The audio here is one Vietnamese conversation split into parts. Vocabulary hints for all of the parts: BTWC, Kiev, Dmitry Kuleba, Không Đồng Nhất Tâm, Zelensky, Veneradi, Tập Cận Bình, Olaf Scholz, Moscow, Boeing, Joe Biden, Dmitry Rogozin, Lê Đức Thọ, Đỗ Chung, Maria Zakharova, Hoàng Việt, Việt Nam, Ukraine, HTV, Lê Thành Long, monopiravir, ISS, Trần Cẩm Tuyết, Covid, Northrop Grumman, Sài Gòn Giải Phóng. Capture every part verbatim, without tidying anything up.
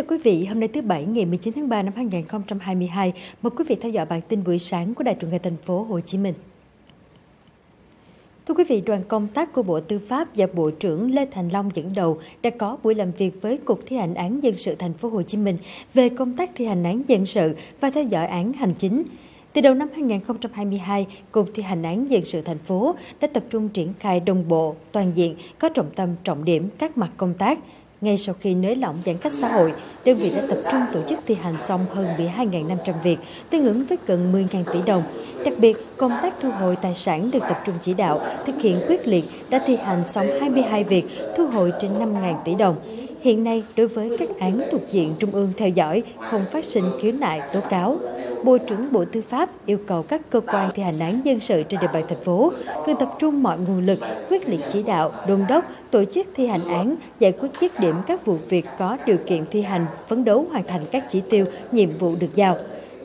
chào quý vị, hôm nay thứ Bảy ngày mười chín tháng ba năm hai nghìn không trăm hai mươi hai, mời quý vị theo dõi bản tin buổi sáng của Đài Truyền hình Thành phố Hồ Chí Minh. Thưa quý vị, đoàn công tác của Bộ Tư pháp và Bộ trưởng Lê Thành Long dẫn đầu đã có buổi làm việc với Cục Thi hành án dân sự Thành phố Hồ Chí Minh về công tác thi hành án dân sự và theo dõi án hành chính. Từ đầu năm hai nghìn không trăm hai mươi hai, Cục Thi hành án dân sự thành phố đã tập trung triển khai đồng bộ, toàn diện, có trọng tâm, trọng điểm các mặt công tác. Ngay sau khi nới lỏng giãn cách xã hội, đơn vị đã tập trung tổ chức thi hành xong hơn mười hai nghìn năm trăm việc, tương ứng với gần mười nghìn tỷ đồng. Đặc biệt, công tác thu hồi tài sản được tập trung chỉ đạo, thực hiện quyết liệt, đã thi hành xong hai mươi hai việc, thu hồi trên năm nghìn tỷ đồng. Hiện nay, đối với các án thuộc diện Trung ương theo dõi, không phát sinh khiếu nại, tố cáo. Bộ trưởng Bộ Tư pháp yêu cầu các cơ quan thi hành án dân sự trên địa bàn thành phố cần tập trung mọi nguồn lực, quyết liệt chỉ đạo, đôn đốc, tổ chức thi hành án, giải quyết dứt điểm các vụ việc có điều kiện thi hành, phấn đấu hoàn thành các chỉ tiêu, nhiệm vụ được giao.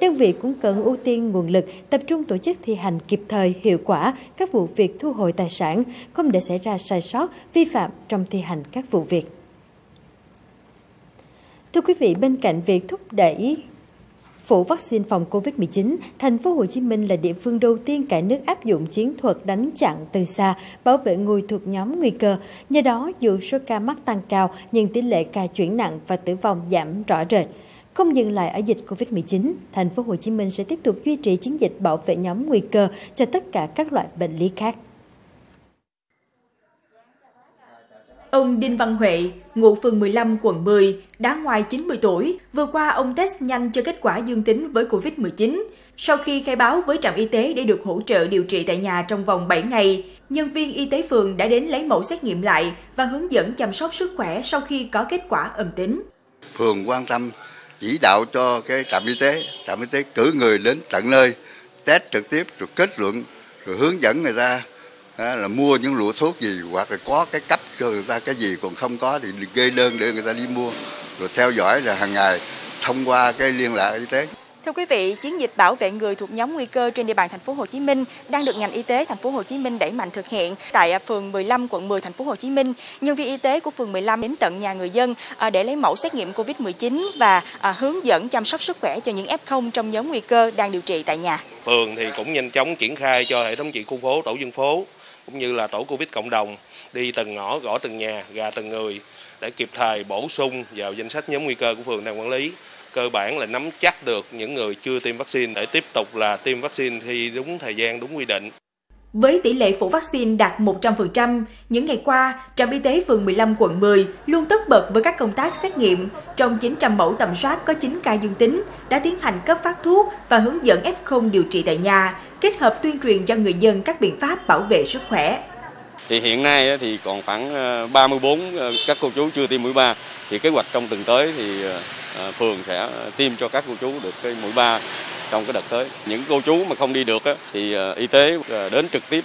Đơn vị cũng cần ưu tiên nguồn lực, tập trung tổ chức thi hành kịp thời, hiệu quả các vụ việc thu hồi tài sản, không để xảy ra sai sót, vi phạm trong thi hành các vụ việc. Thưa quý vị, bên cạnh việc thúc đẩy phủ vaccine phòng Covid mười chín, Thành phố Hồ Chí Minh là địa phương đầu tiên cả nước áp dụng chiến thuật đánh chặn từ xa, bảo vệ người thuộc nhóm nguy cơ. Nhờ đó, dù số ca mắc tăng cao, nhưng tỷ lệ ca chuyển nặng và tử vong giảm rõ rệt. Không dừng lại ở dịch Covid mười chín, Thành phố Hồ Chí Minh sẽ tiếp tục duy trì chiến dịch bảo vệ nhóm nguy cơ cho tất cả các loại bệnh lý khác. Ông Đinh Văn Huệ, ngụ phường mười lăm, quận mười, đã ngoài chín mươi tuổi, vừa qua ông test nhanh cho kết quả dương tính với Covid mười chín. Sau khi khai báo với trạm y tế để được hỗ trợ điều trị tại nhà trong vòng bảy ngày, nhân viên y tế phường đã đến lấy mẫu xét nghiệm lại và hướng dẫn chăm sóc sức khỏe sau khi có kết quả âm tính. Phường quan tâm chỉ đạo cho cái trạm y tế, trạm y tế cử người đến tận nơi, test trực tiếp, rồi kết luận, rồi hướng dẫn người ta là mua những lũ thuốc gì hoặc là có cái cấp cho người ta cái gì, còn không có thì gây đơn để người ta đi mua, rồi theo dõi là hàng ngày thông qua cái liên lạc y tế. Thưa quý vị, chiến dịch bảo vệ người thuộc nhóm nguy cơ trên địa bàn thành phố Hồ Chí Minh đang được ngành y tế thành phố Hồ Chí Minh đẩy mạnh thực hiện tại phường mười lăm, quận mười, thành phố Hồ Chí Minh. Nhân viên y tế của phường mười lăm đến tận nhà người dân để lấy mẫu xét nghiệm Covid mười chín và hướng dẫn chăm sóc sức khỏe cho những ép không trong nhóm nguy cơ đang điều trị tại nhà. Phường thì cũng nhanh chóng triển khai cho hệ thống trị khu phố, tổ dân phố, cũng như là tổ Covid cộng đồng, đi từng ngõ, gõ từng nhà, gà từng người để kịp thời bổ sung vào danh sách nhóm nguy cơ của phường đang quản lý. Cơ bản là nắm chắc được những người chưa tiêm vaccine để tiếp tục là tiêm vaccine khi đúng thời gian, đúng quy định. Với tỷ lệ phủ vaccine đạt một trăm phần trăm, những ngày qua, trạm y tế phường mười lăm, quận mười luôn tất bật với các công tác xét nghiệm. Trong chín trăm mẫu tầm soát có chín ca dương tính, đã tiến hành cấp phát thuốc và hướng dẫn ép không điều trị tại nhà, kết hợp tuyên truyền cho người dân các biện pháp bảo vệ sức khỏe. Thì hiện nay thì còn khoảng ba mươi tư các cô chú chưa tiêm mũi ba, thì kế hoạch trong tuần tới thì phường sẽ tiêm cho các cô chú được cái mũi ba trong cái đợt tới. Những cô chú mà không đi được thì y tế đến trực tiếp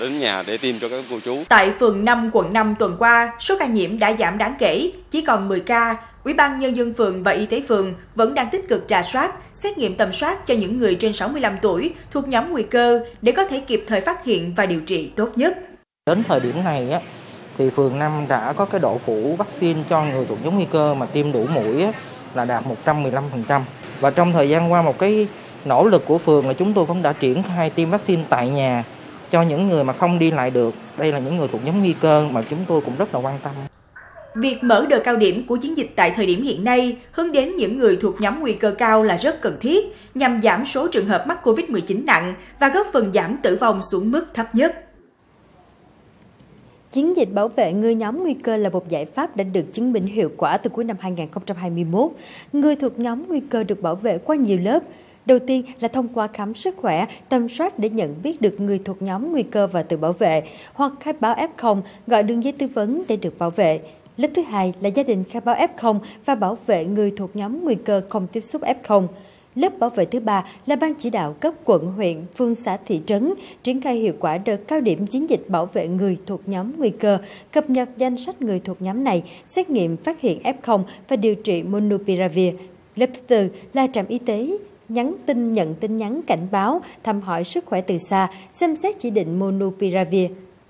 đến nhà để tiêm cho các cô chú. Tại phường năm, quận năm tuần qua, số ca nhiễm đã giảm đáng kể, chỉ còn mười ca. Ủy ban Nhân dân phường và y tế phường vẫn đang tích cực rà soát, xét nghiệm tầm soát cho những người trên sáu mươi lăm tuổi thuộc nhóm nguy cơ để có thể kịp thời phát hiện và điều trị tốt nhất. Đến thời điểm này á, thì phường năm đã có cái độ phủ vaccine cho người thuộc nhóm nguy cơ mà tiêm đủ mũi á, là đạt một trăm mười lăm phần trăm. Và trong thời gian qua, một cái nỗ lực của phường là chúng tôi cũng đã triển khai tiêm vaccine tại nhà cho những người mà không đi lại được. Đây là những người thuộc nhóm nguy cơ mà chúng tôi cũng rất là quan tâm. Việc mở đợt cao điểm của chiến dịch tại thời điểm hiện nay hướng đến những người thuộc nhóm nguy cơ cao là rất cần thiết nhằm giảm số trường hợp mắc Covid mười chín nặng và góp phần giảm tử vong xuống mức thấp nhất. Chiến dịch bảo vệ người nhóm nguy cơ là một giải pháp đã được chứng minh hiệu quả từ cuối năm hai nghìn không trăm hai mươi mốt. Người thuộc nhóm nguy cơ được bảo vệ qua nhiều lớp. Đầu tiên là thông qua khám sức khỏe, tầm soát để nhận biết được người thuộc nhóm nguy cơ và tự bảo vệ, hoặc khai báo ép không, gọi đường dây tư vấn để được bảo vệ. Lớp thứ hai là gia đình khai báo ép không và bảo vệ người thuộc nhóm nguy cơ không tiếp xúc ép không. Lớp bảo vệ thứ ba là ban chỉ đạo cấp quận, huyện, phường, xã, thị trấn triển khai hiệu quả đợt cao điểm chiến dịch bảo vệ người thuộc nhóm nguy cơ, cập nhật danh sách người thuộc nhóm này, xét nghiệm phát hiện ép không và điều trị monopiravir. Lớp thứ tư là trạm y tế nhắn tin, nhận tin nhắn cảnh báo, thăm hỏi sức khỏe từ xa, xem xét chỉ định monopiravir.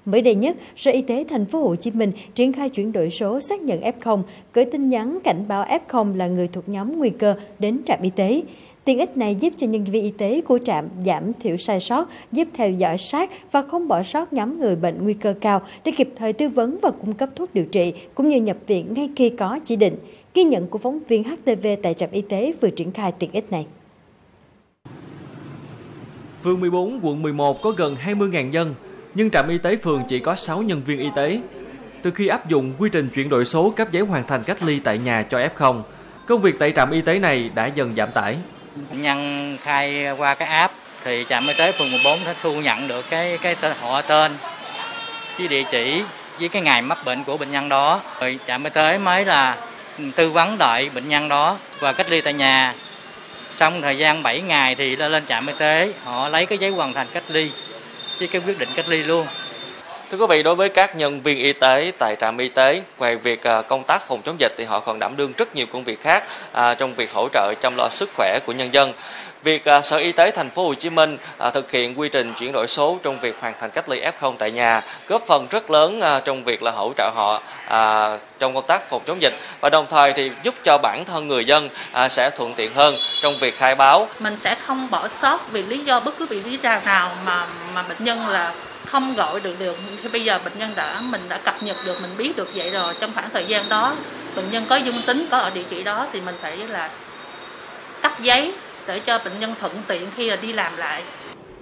Mới đây nhất, Sở Y tế Thành phố Hồ Chí Minh triển khai chuyển đổi số xác nhận ép không, gửi tin nhắn cảnh báo ép không là người thuộc nhóm nguy cơ đến trạm y tế. Tiện ích này giúp cho nhân viên y tế của trạm giảm thiểu sai sót, giúp theo dõi sát và không bỏ sót nhóm người bệnh nguy cơ cao để kịp thời tư vấn và cung cấp thuốc điều trị, cũng như nhập viện ngay khi có chỉ định. Ghi nhận của phóng viên hát tê vê tại trạm y tế vừa triển khai tiện ích này. Phường mười bốn, quận mười một có gần hai mươi nghìn dân, nhưng trạm y tế phường chỉ có sáu nhân viên y tế. Từ khi áp dụng quy trình chuyển đổi số cấp giấy hoàn thành cách ly tại nhà cho ép không, công việc tại trạm y tế này đã dần giảm tải. Bệnh nhân khai qua cái app thì trạm y tế phường mười bốn đã thu nhận được cái cái tên, họ tên với địa chỉ với cái ngày mắc bệnh của bệnh nhân đó. Rồi trạm y tế mới là tư vấn lại bệnh nhân đó và cách ly tại nhà. Xong thời gian bảy ngày thì lên trạm y tế họ lấy cái giấy hoàn thành cách ly với cái quyết định cách ly luôn. Thưa quý vị, đối với các nhân viên y tế tại trạm y tế, ngoài việc công tác phòng chống dịch thì họ còn đảm đương rất nhiều công việc khác à, trong việc hỗ trợ chăm lo sức khỏe của nhân dân. Việc à, Sở Y tế Thành phố Hồ Chí Minh à, thực hiện quy trình chuyển đổi số trong việc hoàn thành cách ly ép không tại nhà góp phần rất lớn à, trong việc là hỗ trợ họ à, trong công tác phòng chống dịch, và đồng thời thì giúp cho bản thân người dân à, sẽ thuận tiện hơn trong việc khai báo. Mình sẽ không bỏ sót vì lý do bất cứ vì lý do nào mà mà bệnh nhân là không gọi được được thì bây giờ bệnh nhân đã mình đã cập nhật được, mình biết được vậy rồi. Trong khoảng thời gian đó bệnh nhân có dương tính, có ở địa chỉ đó thì mình phải là cấp giấy để cho bệnh nhân thuận tiện khi đi làm lại.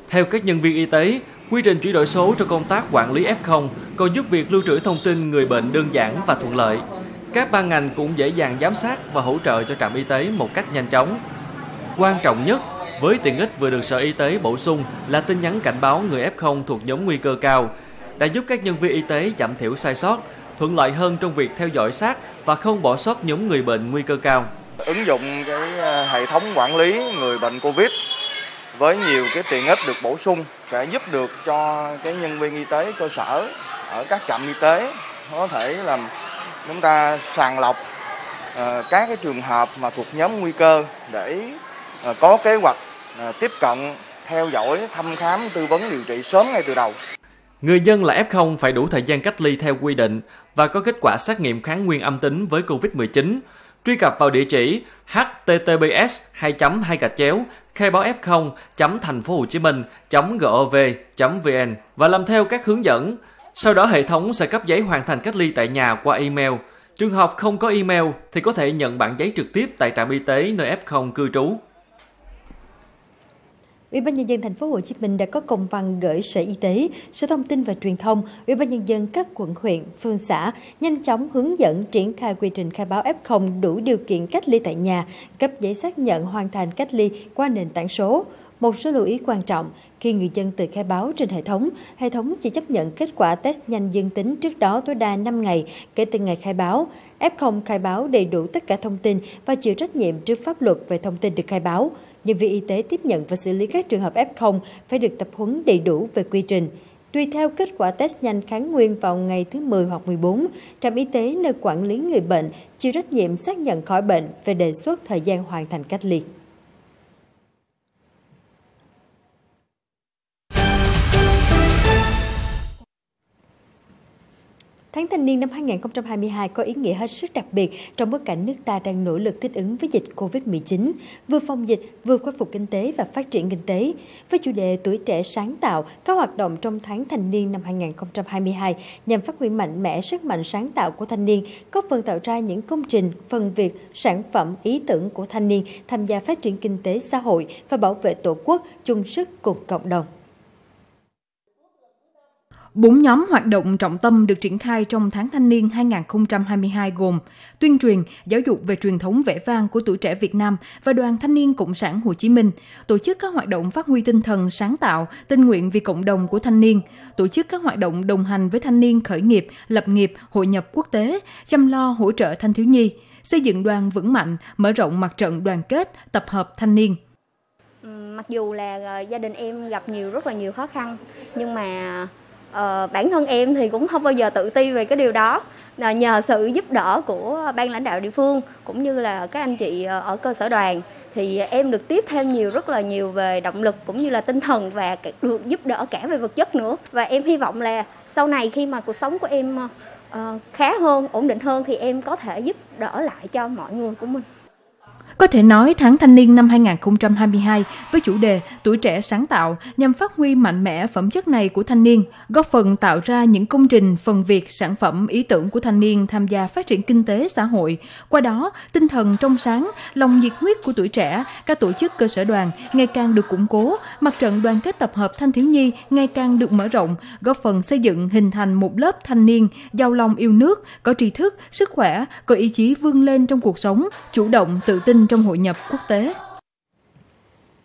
Theo các nhân viên y tế, quy trình chuyển đổi số trong công tác quản lý ép không còn giúp việc lưu trữ thông tin người bệnh đơn giản và thuận lợi. Các ban ngành cũng dễ dàng giám sát và hỗ trợ cho trạm y tế một cách nhanh chóng. Quan trọng nhất, với tiện ích vừa được Sở Y tế bổ sung là tin nhắn cảnh báo người ép không thuộc nhóm nguy cơ cao, đã giúp các nhân viên y tế giảm thiểu sai sót, thuận lợi hơn trong việc theo dõi sát và không bỏ sót nhóm người bệnh nguy cơ cao. Ứng dụng cái hệ thống quản lý người bệnh Covid với nhiều cái tiện ích được bổ sung sẽ giúp được cho cái nhân viên y tế cơ sở ở các trạm y tế có thể làm chúng ta sàng lọc các cái trường hợp mà thuộc nhóm nguy cơ để có kế hoạch tiếp cận, theo dõi, thăm khám, tư vấn điều trị sớm ngay từ đầu. Người dân là ép không phải đủ thời gian cách ly theo quy định và có kết quả xét nghiệm kháng nguyên âm tính với Covid mười chín. Truy cập vào địa chỉ h t t p s hai chấm hai gạch chéo khai báo f không chấm thành phố hồ chí minh chấm gov chấm vn và làm theo các hướng dẫn. Sau đó hệ thống sẽ cấp giấy hoàn thành cách ly tại nhà qua email. Trường hợp không có email thì có thể nhận bản giấy trực tiếp tại trạm y tế nơi ép không cư trú. Ủy ban nhân dân Thành phố Hồ Chí Minh đã có công văn gửi Sở Y tế, Sở Thông tin và Truyền thông, Ủy ban nhân dân các quận huyện, phường xã nhanh chóng hướng dẫn triển khai quy trình khai báo ép không đủ điều kiện cách ly tại nhà, cấp giấy xác nhận hoàn thành cách ly qua nền tảng số. Một số lưu ý quan trọng, khi người dân tự khai báo trên hệ thống, hệ thống chỉ chấp nhận kết quả test nhanh dương tính trước đó tối đa năm ngày kể từ ngày khai báo. ép không khai báo đầy đủ tất cả thông tin và chịu trách nhiệm trước pháp luật về thông tin được khai báo. Nhân viên y tế tiếp nhận và xử lý các trường hợp ép không phải được tập huấn đầy đủ về quy trình. Tùy theo kết quả test nhanh kháng nguyên vào ngày thứ mười hoặc mười bốn, trạm y tế nơi quản lý người bệnh chịu trách nhiệm xác nhận khỏi bệnh về đề xuất thời gian hoàn thành cách ly. Tháng Thanh niên năm hai nghìn không trăm hai mươi hai có ý nghĩa hết sức đặc biệt trong bối cảnh nước ta đang nỗ lực thích ứng với dịch Covid mười chín, vừa phòng dịch, vừa khôi phục kinh tế và phát triển kinh tế. Với chủ đề tuổi trẻ sáng tạo, các hoạt động trong Tháng Thanh niên năm hai nghìn không trăm hai mươi hai nhằm phát huy mạnh mẽ sức mạnh sáng tạo của thanh niên, góp phần tạo ra những công trình, phần việc, sản phẩm, ý tưởng của thanh niên tham gia phát triển kinh tế xã hội và bảo vệ Tổ quốc, chung sức cùng cộng đồng. Bốn nhóm hoạt động trọng tâm được triển khai trong Tháng Thanh niên hai nghìn không trăm hai mươi hai gồm tuyên truyền, giáo dục về truyền thống vẻ vang của tuổi trẻ Việt Nam và Đoàn Thanh niên Cộng sản Hồ Chí Minh, tổ chức các hoạt động phát huy tinh thần sáng tạo, tình nguyện vì cộng đồng của thanh niên, tổ chức các hoạt động đồng hành với thanh niên khởi nghiệp, lập nghiệp, hội nhập quốc tế, chăm lo hỗ trợ thanh thiếu nhi, xây dựng đoàn vững mạnh, mở rộng mặt trận đoàn kết, tập hợp thanh niên. Mặc dù là gia đình em gặp nhiều rất là nhiều khó khăn, nhưng mà Ờ, bản thân em thì cũng không bao giờ tự ti về cái điều đó. Nhờ sự giúp đỡ của ban lãnh đạo địa phương cũng như là các anh chị ở cơ sở đoàn thì em được tiếp thêm nhiều rất là nhiều về động lực cũng như là tinh thần và được giúp đỡ cả về vật chất nữa. Và em hy vọng là sau này khi mà cuộc sống của em uh, khá hơn, ổn định hơn thì em có thể giúp đỡ lại cho mọi người của mình. Có thể nói tháng thanh niên năm hai không hai hai với chủ đề Tuổi trẻ sáng tạo nhằm phát huy mạnh mẽ phẩm chất này của thanh niên, góp phần tạo ra những công trình, phần việc, sản phẩm, ý tưởng của thanh niên tham gia phát triển kinh tế, xã hội. Qua đó, tinh thần trong sáng, lòng nhiệt huyết của tuổi trẻ, các tổ chức cơ sở đoàn ngày càng được củng cố, mặt trận đoàn kết tập hợp thanh thiếu nhi ngày càng được mở rộng, góp phần xây dựng hình thành một lớp thanh niên giàu lòng yêu nước, có tri thức, sức khỏe, có ý chí vươn lên trong cuộc sống, chủ động, tự tin trong hội nhập quốc tế.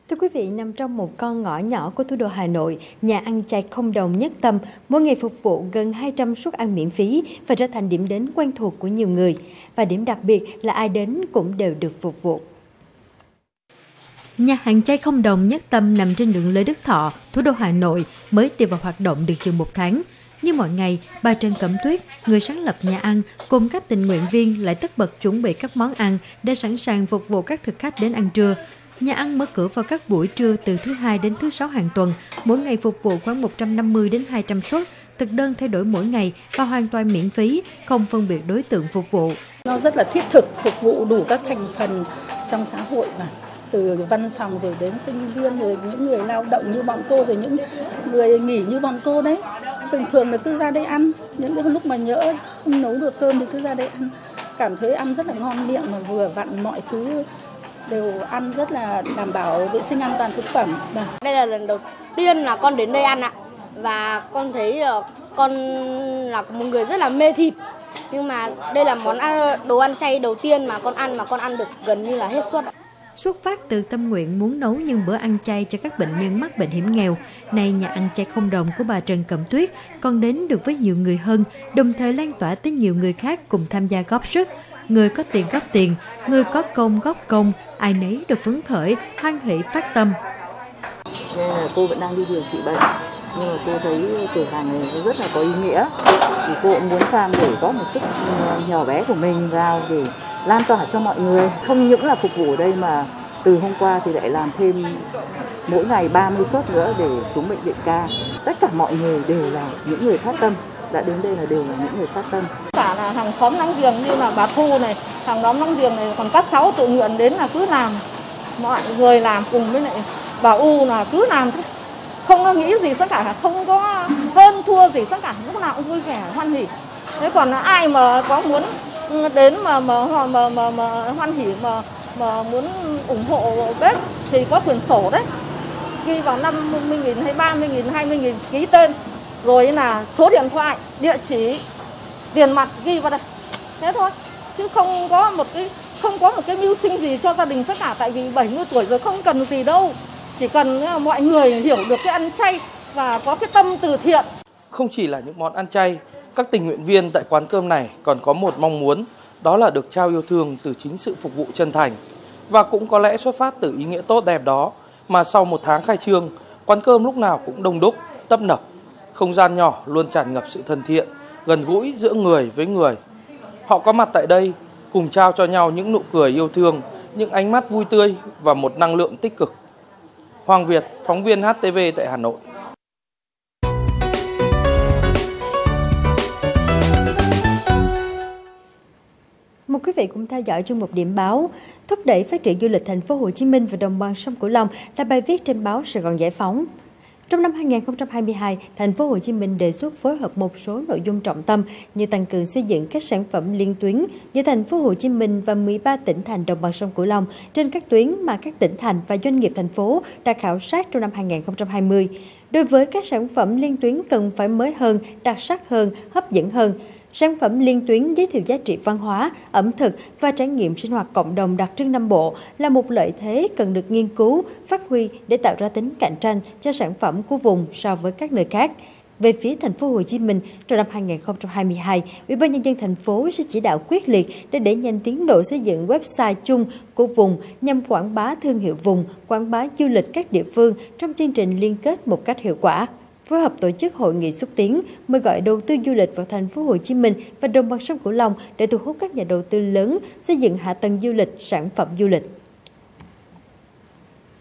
Thưa quý vị, nằm trong một con ngõ nhỏ của thủ đô Hà Nội, nhà ăn chay Không Đồng Nhất Tâm mỗi ngày phục vụ gần hai trăm suất ăn miễn phí và trở thành điểm đến quen thuộc của nhiều người. Và điểm đặc biệt là ai đến cũng đều được phục vụ. Nhà hàng chay Không Đồng Nhất Tâm nằm trên đường Lê Đức Thọ, thủ đô Hà Nội mới đi vào hoạt động được chừng một tháng. Như mọi ngày, bà Trần Cẩm Tuyết, người sáng lập nhà ăn, cùng các tình nguyện viên lại tất bật chuẩn bị các món ăn để sẵn sàng phục vụ các thực khách đến ăn trưa. Nhà ăn mở cửa vào các buổi trưa từ thứ Hai đến thứ Sáu hàng tuần, mỗi ngày phục vụ khoảng một trăm năm mươi đến hai trăm suất, thực đơn thay đổi mỗi ngày và hoàn toàn miễn phí, không phân biệt đối tượng phục vụ. Nó rất là thiết thực, phục vụ đủ các thành phần trong xã hội mà. Từ văn phòng rồi đến sinh viên, rồi những người lao động như bọn cô, rồi những người nghỉ như bọn cô đấy. Thường thường là cứ ra đây ăn, những lúc mà nhỡ không nấu được cơm thì cứ ra đây ăn. Cảm thấy ăn rất là ngon miệng mà vừa vặn, mọi thứ đều ăn rất là đảm bảo vệ sinh an toàn thực phẩm. Đây là lần đầu tiên là con đến đây ăn ạ. Và con thấy là con là một người rất là mê thịt. Nhưng mà đây là món ăn, đồ ăn chay đầu tiên mà con ăn mà con ăn được gần như là hết suất. Xuất phát từ tâm nguyện muốn nấu những bữa ăn chay cho các bệnh nhân mắc bệnh hiểm nghèo, nay nhà ăn chay Không Đồng của bà Trần Cẩm Tuyết còn đến được với nhiều người hơn, đồng thời lan tỏa tới nhiều người khác cùng tham gia góp sức. Người có tiền góp tiền, người có công góp công, ai nấy được phấn khởi, hoan hỷ phát tâm. Cô vẫn đang đi điều trị bệnh, nhưng mà cô thấy cửa hàng này rất là có ý nghĩa. Thì cô cũng muốn sang để có một sức nhỏ bé của mình vào để lan tỏa cho mọi người, không những là phục vụ ở đây mà từ hôm qua thì lại làm thêm mỗi ngày ba mươi suất nữa để xuống bệnh viện ca. Tất cả mọi người đều là những người phát tâm, đã đến đây là đều là những người phát tâm. Cả là hàng xóm láng giềng như là bà Thu này, hàng xóm láng giềng này, còn các cháu tự nguyện đến là cứ làm, mọi người làm cùng với lại bà U là cứ làm, không có nghĩ gì tất cả, không có hơn thua gì tất cả, lúc nào cũng vui vẻ hoan hỉ. Thế còn ai mà có muốn đến mà mà mà mà, mà hoan hỉ mà mà muốn ủng hộ bếp thì có quyển sổ đấy, ghi vào năm mươi nghìn hay ba mươi nghìn, hai mươi nghìn, ký tên rồi là số điện thoại, địa chỉ, tiền mặt ghi vào đây, thế thôi, chứ không có một cái không có một cái mưu sinh gì cho gia đình tất cả, tại vì bảy mươi tuổi rồi không cần gì đâu, chỉ cần mọi người hiểu được cái ăn chay và có cái tâm từ thiện. Không chỉ là những món ăn chay, các tình nguyện viên tại quán cơm này còn có một mong muốn, đó là được trao yêu thương từ chính sự phục vụ chân thành. Và cũng có lẽ xuất phát từ ý nghĩa tốt đẹp đó mà sau một tháng khai trương, quán cơm lúc nào cũng đông đúc, tấp nập. Không gian nhỏ luôn tràn ngập sự thân thiện, gần gũi giữa người với người. Họ có mặt tại đây, cùng trao cho nhau những nụ cười yêu thương, những ánh mắt vui tươi và một năng lượng tích cực. Hoàng Việt, phóng viên hát tê vê tại Hà Nội. Mời quý vị cũng theo dõi chương mục điểm báo. Thúc đẩy phát triển du lịch thành phố Hồ Chí Minh và đồng bằng sông Cửu Long là bài viết trên báo Sài Gòn Giải Phóng. Trong năm hai không hai hai, thành phố Hồ Chí Minh đề xuất phối hợp một số nội dung trọng tâm như tăng cường xây dựng các sản phẩm liên tuyến giữa thành phố Hồ Chí Minh và mười ba tỉnh thành đồng bằng sông Cửu Long trên các tuyến mà các tỉnh thành và doanh nghiệp thành phố đã khảo sát trong năm hai không hai không. Đối với các sản phẩm liên tuyến cần phải mới hơn, đặc sắc hơn, hấp dẫn hơn. Sản phẩm liên tuyến giới thiệu giá trị văn hóa, ẩm thực và trải nghiệm sinh hoạt cộng đồng đặc trưng Nam Bộ là một lợi thế cần được nghiên cứu, phát huy để tạo ra tính cạnh tranh cho sản phẩm của vùng so với các nơi khác. Về phía thành phố Hồ Chí Minh, trong năm hai không hai hai, Ủy ban nhân dân thành phố sẽ chỉ đạo quyết liệt để đẩy nhanh tiến độ xây dựng website chung của vùng nhằm quảng bá thương hiệu vùng, quảng bá du lịch các địa phương trong chương trình liên kết một cách hiệu quả. Phối hợp tổ chức hội nghị xúc tiến mời gọi đầu tư du lịch vào thành phố Hồ Chí Minh và đồng bằng sông Cửu Long để thu hút các nhà đầu tư lớn xây dựng hạ tầng du lịch, sản phẩm du lịch.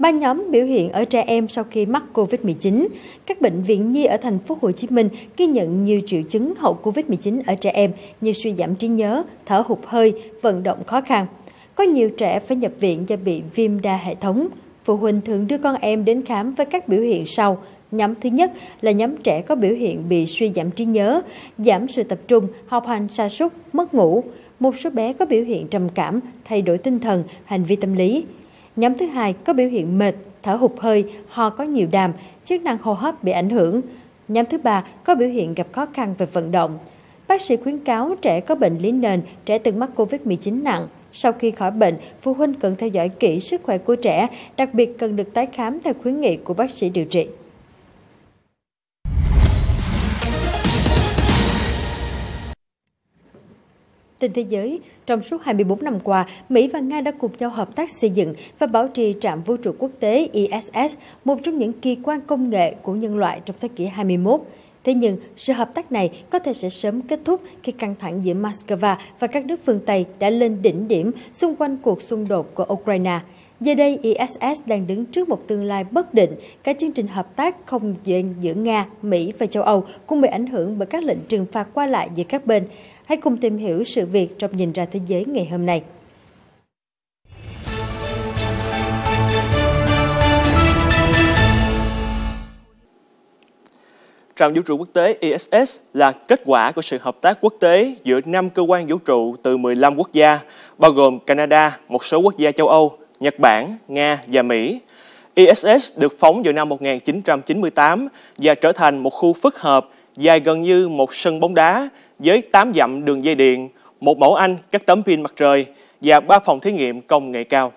Ba nhóm biểu hiện ở trẻ em sau khi mắc Covid mười chín. Các bệnh viện nhi ở thành phố Hồ Chí Minh ghi nhận nhiều triệu chứng hậu Covid mười chín ở trẻ em như suy giảm trí nhớ, thở hụt hơi, vận động khó khăn. Có nhiều trẻ phải nhập viện do bị viêm đa hệ thống. Phụ huynh thường đưa con em đến khám với các biểu hiện sau. Nhóm thứ nhất là nhóm trẻ có biểu hiện bị suy giảm trí nhớ, giảm sự tập trung, học hành sa sút, mất ngủ. Một số bé có biểu hiện trầm cảm, thay đổi tinh thần, hành vi tâm lý. Nhóm thứ hai có biểu hiện mệt, thở hụt hơi, ho có nhiều đàm, chức năng hô hấp bị ảnh hưởng. Nhóm thứ ba có biểu hiện gặp khó khăn về vận động. Bác sĩ khuyến cáo trẻ có bệnh lý nền, trẻ từng mắc Covid mười chín nặng. Sau khi khỏi bệnh, phụ huynh cần theo dõi kỹ sức khỏe của trẻ, đặc biệt cần được tái khám theo khuyến nghị của bác sĩ điều trị. Trên thế giới, trong suốt hai mươi tư năm qua, Mỹ và Nga đã cùng nhau hợp tác xây dựng và bảo trì trạm vũ trụ quốc tế I S S, một trong những kỳ quan công nghệ của nhân loại trong thế kỷ hai mươi mốt. Thế nhưng, sự hợp tác này có thể sẽ sớm kết thúc khi căng thẳng giữa Moscow và các nước phương Tây đã lên đỉnh điểm xung quanh cuộc xung đột của Ukraine. Giờ đây, I S S đang đứng trước một tương lai bất định. Cả chương trình hợp tác không gian giữa Nga, Mỹ và châu Âu cũng bị ảnh hưởng bởi các lệnh trừng phạt qua lại giữa các bên. Hãy cùng tìm hiểu sự việc trong Nhìn ra thế giới ngày hôm nay. Trạm vũ trụ quốc tế I S S là kết quả của sự hợp tác quốc tế giữa năm cơ quan vũ trụ từ mười lăm quốc gia, bao gồm Canada, một số quốc gia châu Âu, Nhật Bản, Nga và Mỹ. I S S được phóng vào năm một nghìn chín trăm chín mươi tám và trở thành một khu phức hợp dài gần như một sân bóng đá với tám dặm đường dây điện, một mẫu Anh các tấm pin mặt trời và ba phòng thí nghiệm công nghệ cao.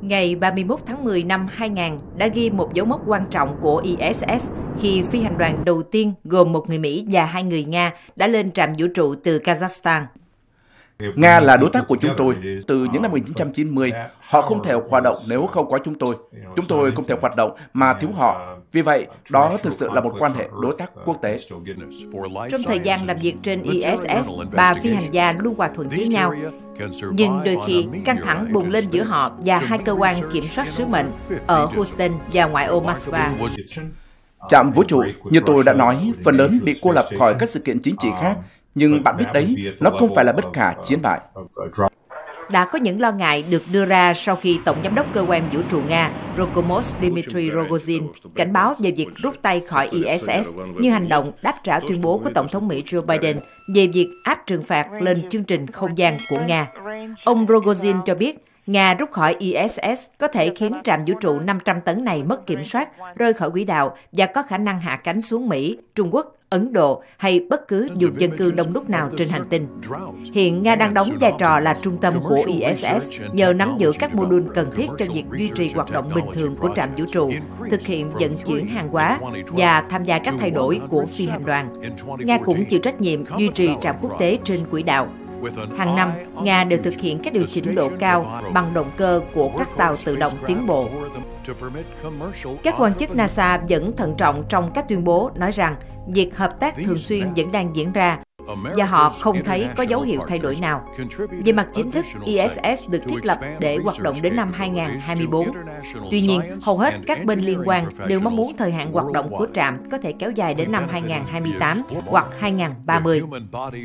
Ngày ba mươi mốt tháng mười năm hai nghìn đã ghi một dấu mốc quan trọng của I S S khi phi hành đoàn đầu tiên gồm một người Mỹ và hai người Nga đã lên trạm vũ trụ từ Kazakhstan. Nga là đối tác của chúng tôi. Từ những năm một nghìn chín trăm chín mươi, họ không thể hoạt động nếu không có chúng tôi. Chúng tôi không thể hoạt động mà thiếu họ. Vì vậy, đó thực sự là một quan hệ đối tác quốc tế. Trong thời gian làm việc trên I S S, ba phi hành gia luôn hòa thuận với nhau. Nhưng đôi khi, căng thẳng bùng lên giữa họ và hai cơ quan kiểm soát sứ mệnh ở Houston và ngoại ô Moscow. Trạm vũ trụ, như tôi đã nói, phần lớn bị cô lập khỏi các sự kiện chính trị khác. Nhưng bạn biết đấy, nó không phải là bất khả chiến bại. Đã có những lo ngại được đưa ra sau khi Tổng Giám đốc Cơ quan Vũ trụ Nga Roscosmos Dmitry Rogozin cảnh báo về việc rút tay khỏi I S S như hành động đáp trả tuyên bố của Tổng thống Mỹ Joe Biden về việc áp trừng phạt lên chương trình không gian của Nga. Ông Rogozin cho biết, Nga rút khỏi I S S có thể khiến trạm vũ trụ năm trăm tấn này mất kiểm soát, rơi khỏi quỹ đạo và có khả năng hạ cánh xuống Mỹ, Trung Quốc, Ấn Độ hay bất cứ vùng dân cư đông đúc nào trên hành tinh. Hiện Nga đang đóng vai trò là trung tâm của I S S nhờ nắm giữ các mô đun cần thiết cho việc duy trì hoạt động bình thường của trạm vũ trụ, thực hiện vận chuyển hàng hóa và tham gia các thay đổi của phi hành đoàn. Nga cũng chịu trách nhiệm duy trì trạm quốc tế trên quỹ đạo. Hàng năm, Nga đều thực hiện các điều chỉnh độ cao bằng động cơ của các tàu tự động tiến bộ. Các quan chức NASA vẫn thận trọng trong các tuyên bố nói rằng việc hợp tác thường xuyên vẫn đang diễn ra và họ không thấy có dấu hiệu thay đổi nào. Về mặt chính thức, I S S được thiết lập để hoạt động đến năm hai nghìn không trăm hai mươi tư. Tuy nhiên, hầu hết các bên liên quan đều mong muốn thời hạn hoạt động của trạm có thể kéo dài đến năm hai nghìn không trăm hai mươi tám hoặc hai nghìn không trăm ba mươi.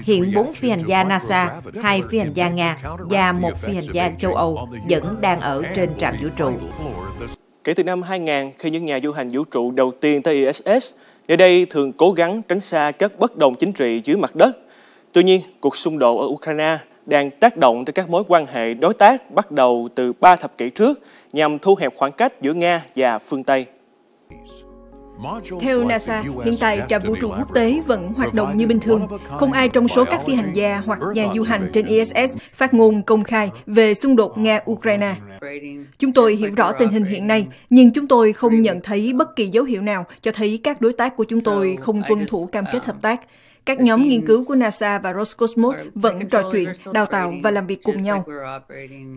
Hiện bốn phi hành gia NASA, hai phi hành gia Nga và một phi hành gia châu Âu vẫn đang ở trên trạm vũ trụ. Kể từ năm hai nghìn, khi những nhà du hành vũ trụ đầu tiên tới I S S, nơi đây thường cố gắng tránh xa các bất đồng chính trị dưới mặt đất. Tuy nhiên, cuộc xung đột ở Ukraine đang tác động tới các mối quan hệ đối tác bắt đầu từ ba thập kỷ trước nhằm thu hẹp khoảng cách giữa Nga và phương Tây. Theo NASA, hiện tại trạm vũ trụ quốc tế vẫn hoạt động như bình thường. Không ai trong số các phi hành gia hoặc nhà du hành trên I S S phát ngôn công khai về xung đột Nga-Ukraine. Chúng tôi hiểu rõ tình hình hiện nay, nhưng chúng tôi không nhận thấy bất kỳ dấu hiệu nào cho thấy các đối tác của chúng tôi không tuân thủ cam kết hợp tác. Các nhóm nghiên cứu của NASA và Roscosmos vẫn trò chuyện, đào tạo và làm việc cùng nhau.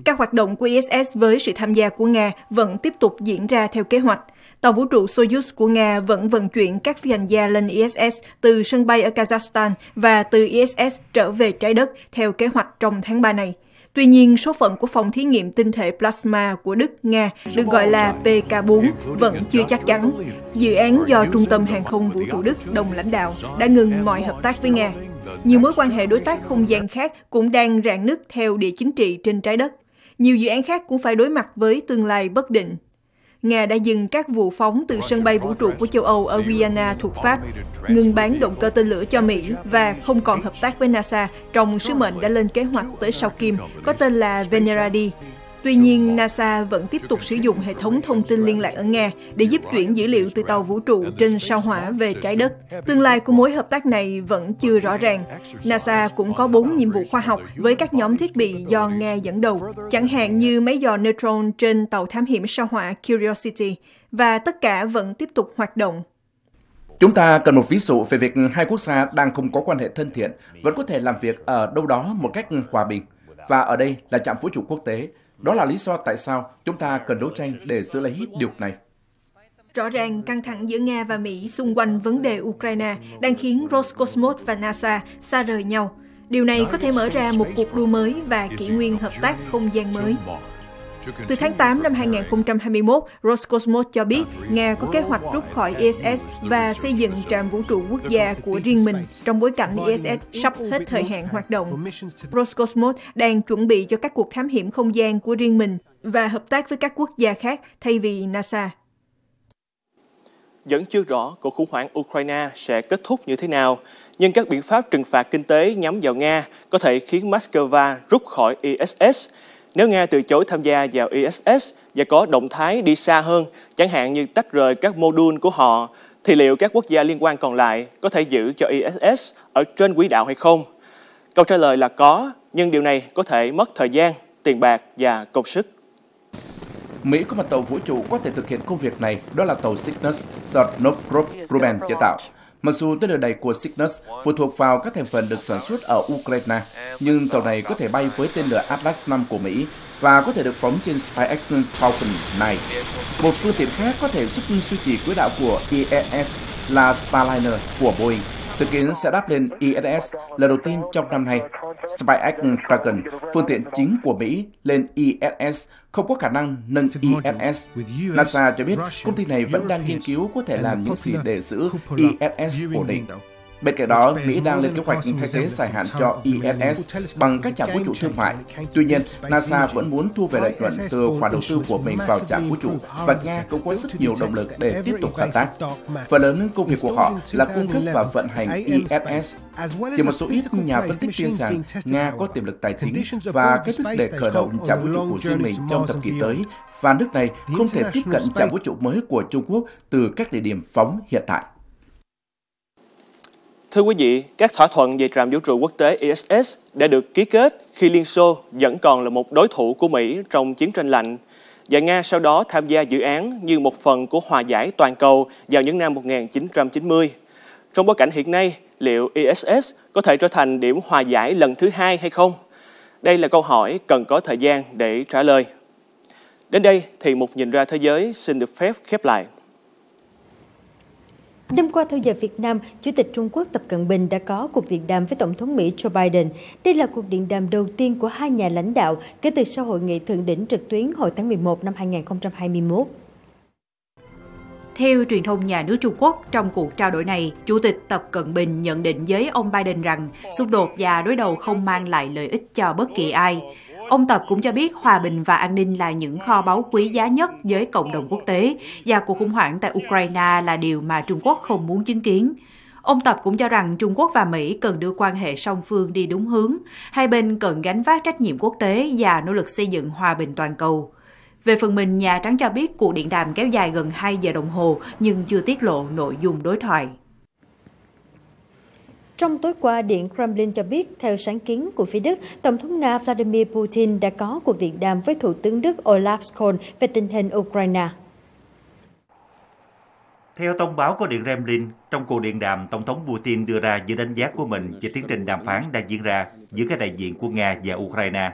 Các hoạt động của I S S với sự tham gia của Nga vẫn tiếp tục diễn ra theo kế hoạch. Tàu vũ trụ Soyuz của Nga vẫn vận chuyển các phi hành gia lên I S S từ sân bay ở Kazakhstan và từ I S S trở về trái đất theo kế hoạch trong tháng ba này. Tuy nhiên, số phận của phòng thí nghiệm tinh thể plasma của Đức, Nga được gọi là pê ca bốn vẫn chưa chắc chắn. Dự án do Trung tâm Hàng không Vũ trụ Đức đồng lãnh đạo đã ngừng mọi hợp tác với Nga. Nhiều mối quan hệ đối tác không gian khác cũng đang rạn nứt theo địa chính trị trên trái đất. Nhiều dự án khác cũng phải đối mặt với tương lai bất định. Nga đã dừng các vụ phóng từ sân bay vũ trụ của châu Âu ở Guyana thuộc Pháp, ngừng bán động cơ tên lửa cho Mỹ và không còn hợp tác với NASA trong sứ mệnh đã lên kế hoạch tới sao Kim, có tên là Veneradi. Tuy nhiên, NASA vẫn tiếp tục sử dụng hệ thống thông tin liên lạc ở Nga để giúp chuyển dữ liệu từ tàu vũ trụ trên sao Hỏa về trái đất. Tương lai của mối hợp tác này vẫn chưa rõ ràng. NASA cũng có bốn nhiệm vụ khoa học với các nhóm thiết bị do Nga dẫn đầu, chẳng hạn như máy dò neutron trên tàu thám hiểm sao Hỏa Curiosity, và tất cả vẫn tiếp tục hoạt động. Chúng ta cần một ví dụ về việc hai quốc gia đang không có quan hệ thân thiện vẫn có thể làm việc ở đâu đó một cách hòa bình. Và ở đây là trạm vũ trụ quốc tế. Đó là lý do tại sao chúng ta cần đấu tranh để giữ lấy điều này. Rõ ràng, căng thẳng giữa Nga và Mỹ xung quanh vấn đề Ukraine đang khiến Roscosmos và NASA xa rời nhau. Điều này có thể mở ra một cuộc đua mới và kỷ nguyên hợp tác không gian mới. Từ tháng tám năm hai không hai mốt, Roscosmos cho biết Nga có kế hoạch rút khỏi i ét ét và xây dựng trạm vũ trụ quốc gia của riêng mình trong bối cảnh i ét ét sắp hết thời hạn hoạt động. Roscosmos đang chuẩn bị cho các cuộc thám hiểm không gian của riêng mình và hợp tác với các quốc gia khác thay vì NASA. Vẫn chưa rõ cuộc khủng hoảng Ukraine sẽ kết thúc như thế nào, nhưng các biện pháp trừng phạt kinh tế nhắm vào Nga có thể khiến Moscow rút khỏi i ét ét. Nếu Nga từ chối tham gia vào i ét ét và có động thái đi xa hơn, chẳng hạn như tách rời các mô đun của họ, thì liệu các quốc gia liên quan còn lại có thể giữ cho i ét ét ở trên quỹ đạo hay không? Câu trả lời là có, nhưng điều này có thể mất thời gian, tiền bạc và công sức. Mỹ có một tàu vũ trụ có thể thực hiện công việc này, đó là tàu Cygnus do Northrop Grumman chế tạo. Mặc dù tên lửa này của Cygnus phụ thuộc vào các thành phần được sản xuất ở Ukraine, nhưng tàu này có thể bay với tên lửa Atlas V của Mỹ và có thể được phóng trên SpaceX Falcon chín. Một phương tiện khác có thể giúp duy trì quỹ đạo của i ét ét là Starliner của Boeing, dự kiến sẽ đáp lên i ét ét lần đầu tiên trong năm nay. SpaceX Dragon, phương tiện chính của Mỹ, lên i ét س không có khả năng nâng i ét س. NASA cho biết công ty này vẫn đang nghiên cứu có thể làm những gì để giữ i ét س ổn định. Bên cạnh đó, Mỹ đang lên kế hoạch thay thế dài hạn cho i ét س bằng các trạm vũ trụ thương mại. Tuy nhiên, NASA vẫn muốn thu về lợi nhuận từ khoản đầu tư của mình vào trạm vũ trụ, và Nga cũng có rất nhiều động lực để tiếp tục hợp tác. Phần lớn công việc của họ là cung cấp và vận hành i ét س. Chỉ một số ít nhà phân tích tin rằng Nga có tiềm lực tài chính và cách thức để khởi động trạm vũ trụ của riêng mình trong thập kỷ tới, và nước này không thể tiếp cận trạm vũ trụ mới của Trung Quốc từ các địa điểm phóng hiện tại. Thưa quý vị, các thỏa thuận về trạm vũ trụ quốc tế i ét س đã được ký kết khi Liên Xô vẫn còn là một đối thủ của Mỹ trong chiến tranh lạnh, và Nga sau đó tham gia dự án như một phần của hòa giải toàn cầu vào những năm một nghìn chín trăm chín mươi. Trong bối cảnh hiện nay, liệu i ét س có thể trở thành điểm hòa giải lần thứ hai hay không? Đây là câu hỏi cần có thời gian để trả lời. Đến đây thì Mục Nhìn Ra Thế Giới xin được phép khép lại. Đêm qua theo giờ Việt Nam, Chủ tịch Trung Quốc Tập Cận Bình đã có cuộc điện đàm với Tổng thống Mỹ Joe Biden. Đây là cuộc điện đàm đầu tiên của hai nhà lãnh đạo kể từ sau hội nghị thượng đỉnh trực tuyến hồi tháng mười một năm hai không hai mốt. Theo truyền thông nhà nước Trung Quốc, trong cuộc trao đổi này, Chủ tịch Tập Cận Bình nhận định với ông Biden rằng xung đột và đối đầu không mang lại lợi ích cho bất kỳ ai. Ông Tập cũng cho biết hòa bình và an ninh là những kho báu quý giá nhất với cộng đồng quốc tế và cuộc khủng hoảng tại Ukraine là điều mà Trung Quốc không muốn chứng kiến. Ông Tập cũng cho rằng Trung Quốc và Mỹ cần đưa quan hệ song phương đi đúng hướng, hai bên cần gánh vác trách nhiệm quốc tế và nỗ lực xây dựng hòa bình toàn cầu. Về phần mình, Nhà Trắng cho biết cuộc điện đàm kéo dài gần hai giờ đồng hồ nhưng chưa tiết lộ nội dung đối thoại. Trong tối qua, Điện Kremlin cho biết, theo sáng kiến của phía Đức, Tổng thống Nga Vladimir Putin đã có cuộc điện đàm với Thủ tướng Đức Olaf Scholz về tình hình Ukraine. Theo thông báo của Điện Kremlin, trong cuộc điện đàm, Tổng thống Putin đưa ra những đánh giá của mình về tiến trình đàm phán đang diễn ra giữa các đại diện của Nga và Ukraine.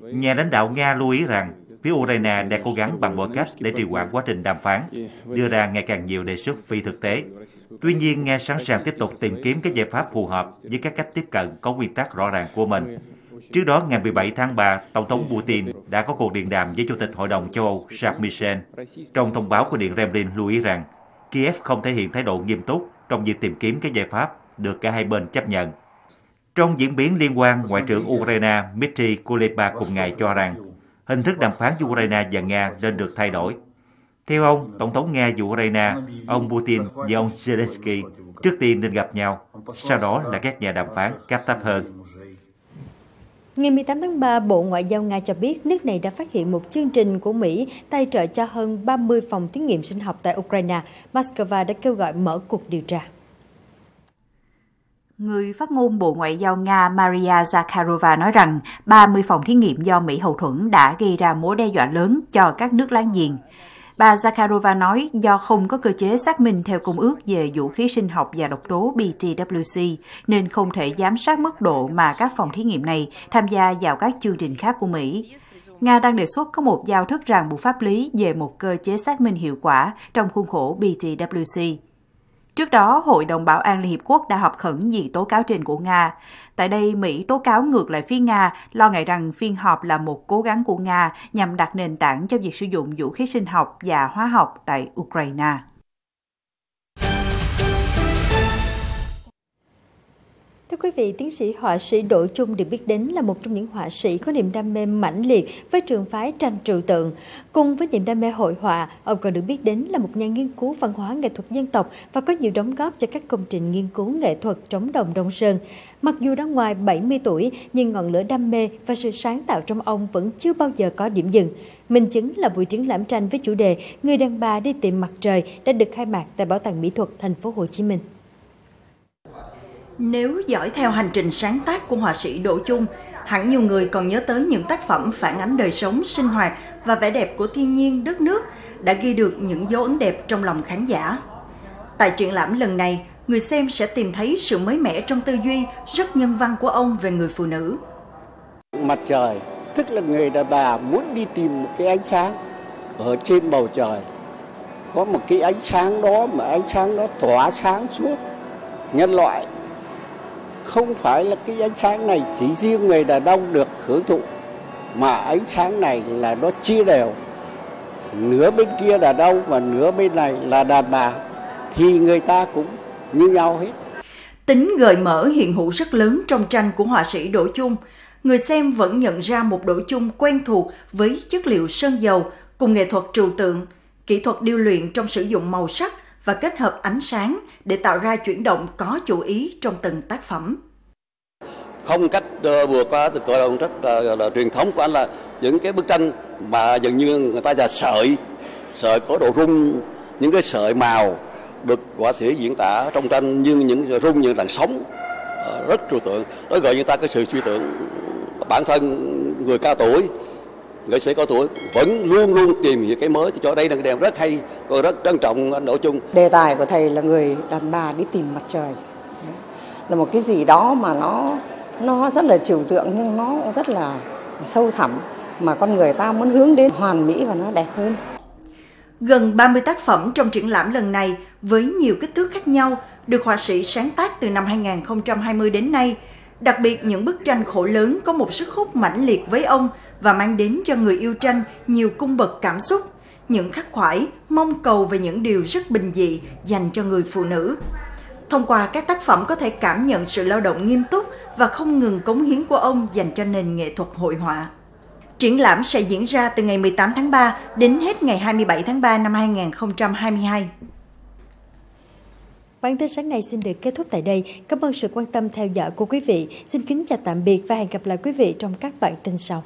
Nhà lãnh đạo Nga lưu ý rằng, phía Ukraine đang cố gắng bằng mọi cách để trì hoãn quá trình đàm phán, đưa ra ngày càng nhiều đề xuất phi thực tế. Tuy nhiên, Nga sẵn sàng tiếp tục tìm kiếm các giải pháp phù hợp với các cách tiếp cận có nguyên tắc rõ ràng của mình. Trước đó, ngày mười bảy tháng ba, Tổng thống Putin đã có cuộc điện đàm với Chủ tịch Hội đồng châu Âu Sharl Michel. Trong thông báo của Điện Kremlin lưu ý rằng, Kiev không thể hiện thái độ nghiêm túc trong việc tìm kiếm các giải pháp được cả hai bên chấp nhận. Trong diễn biến liên quan, Ngoại trưởng Ukraine Dmitry Kuleba cùng ngày cho rằng, hình thức đàm phán giữa Ukraine và Nga nên được thay đổi. Theo ông, Tổng thống Nga và Ukraine, ông Putin và ông Zelensky trước tiên nên gặp nhau, sau đó là các nhà đàm phán cấp thấp hơn. Ngày mười tám tháng ba, Bộ Ngoại giao Nga cho biết nước này đã phát hiện một chương trình của Mỹ tài trợ cho hơn ba mươi phòng thí nghiệm sinh học tại Ukraine. Moscow đã kêu gọi mở cuộc điều tra. Người phát ngôn Bộ Ngoại giao Nga Maria Zakharova nói rằng ba mươi phòng thí nghiệm do Mỹ hậu thuẫn đã gây ra mối đe dọa lớn cho các nước láng giềng. Bà Zakharova nói do không có cơ chế xác minh theo Công ước về vũ khí sinh học và độc tố B T W C, nên không thể giám sát mức độ mà các phòng thí nghiệm này tham gia vào các chương trình khác của Mỹ. Nga đang đề xuất có một giao thức ràng buộc pháp lý về một cơ chế xác minh hiệu quả trong khuôn khổ B T W C. Trước đó, Hội đồng Bảo an Liên Hiệp Quốc đã họp khẩn vì tố cáo trên của Nga. Tại đây, Mỹ tố cáo ngược lại phía Nga, lo ngại rằng phiên họp là một cố gắng của Nga nhằm đặt nền tảng cho việc sử dụng vũ khí sinh học và hóa học tại Ukraine. Thưa quý vị, tiến sĩ họa sĩ Đỗ Chung được biết đến là một trong những họa sĩ có niềm đam mê mãnh liệt với trường phái tranh trừu tượng. Cùng với niềm đam mê hội họa, ông còn được biết đến là một nhà nghiên cứu văn hóa nghệ thuật dân tộc và có nhiều đóng góp cho các công trình nghiên cứu nghệ thuật trống đồng Đông Sơn. Mặc dù đã ngoài bảy mươi tuổi, nhưng ngọn lửa đam mê và sự sáng tạo trong ông vẫn chưa bao giờ có điểm dừng. Minh chứng là buổi triển lãm tranh với chủ đề Người đàn bà đi tìm mặt trời đã được khai mạc tại Bảo tàng Mỹ thuật Thành phố Hồ Chí Minh. Nếu dõi theo hành trình sáng tác của họa sĩ Đỗ Chung, hẳn nhiều người còn nhớ tới những tác phẩm phản ánh đời sống, sinh hoạt và vẻ đẹp của thiên nhiên, đất nước đã ghi được những dấu ấn đẹp trong lòng khán giả. Tại triển lãm lần này, người xem sẽ tìm thấy sự mới mẻ trong tư duy rất nhân văn của ông về người phụ nữ. Mặt trời, tức là người đàn bà muốn đi tìm một cái ánh sáng ở trên bầu trời. Có một cái ánh sáng đó mà ánh sáng đó tỏa sáng suốt nhân loại. Không phải là cái ánh sáng này chỉ riêng người đàn ông được hưởng thụ, mà ánh sáng này là nó chia đều. Nửa bên kia đàn ông và nửa bên này là đàn bà, thì người ta cũng như nhau hết. Tính gợi mở hiện hữu rất lớn trong tranh của họa sĩ Đỗ Chung. Người xem vẫn nhận ra một Đỗ Chung quen thuộc với chất liệu sơn dầu cùng nghệ thuật trừu tượng, kỹ thuật điêu luyện trong sử dụng màu sắc và kết hợp ánh sáng để tạo ra chuyển động có chủ ý trong từng tác phẩm. Phong cách vừa qua từ cổ đồng rất là, là, là truyền thống của anh là những cái bức tranh mà dường như người ta là sợi, sợi có độ rung, những cái sợi màu được họa sĩ diễn tả trong tranh như những rung như làn sóng rất trừu tượng. Nó gọi người ta cái sự suy tưởng bản thân người cao tuổi. Nghệ sĩ có tuổi vẫn luôn luôn tìm những cái mới, cho đây là cái điều rất hay, tôi rất trân trọng anh Đỗ Chung. Đề tài của thầy là người đàn bà đi tìm mặt trời, là một cái gì đó mà nó nó rất là trừu tượng nhưng nó rất là sâu thẳm, mà con người ta muốn hướng đến hoàn mỹ và nó đẹp hơn. Gần ba mươi tác phẩm trong triển lãm lần này với nhiều kích thước khác nhau được họa sĩ sáng tác từ năm hai nghìn không trăm hai mươi đến nay. Đặc biệt những bức tranh khổ lớn có một sức hút mãnh liệt với ông và mang đến cho người yêu tranh nhiều cung bậc cảm xúc, những khắc khoải, mong cầu về những điều rất bình dị dành cho người phụ nữ. Thông qua các tác phẩm có thể cảm nhận sự lao động nghiêm túc và không ngừng cống hiến của ông dành cho nền nghệ thuật hội họa. Triển lãm sẽ diễn ra từ ngày mười tám tháng ba đến hết ngày hai mươi bảy tháng ba năm hai nghìn không trăm hai mươi hai. Bản tin sáng nay xin được kết thúc tại đây. Cảm ơn sự quan tâm theo dõi của quý vị. Xin kính chào tạm biệt và hẹn gặp lại quý vị trong các bản tin sau.